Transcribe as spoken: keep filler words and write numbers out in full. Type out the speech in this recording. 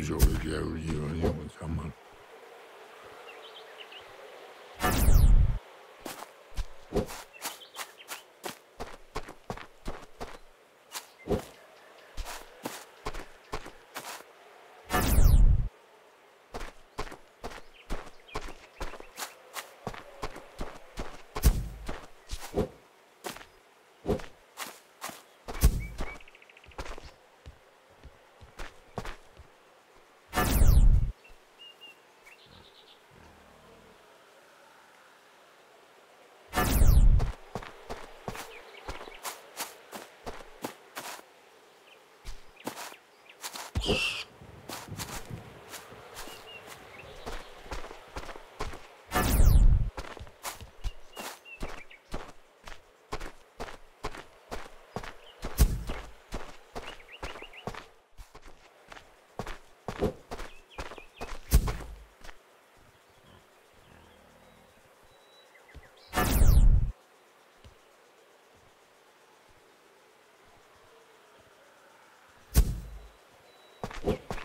Giorgio Giorgio andiamo insomma. What?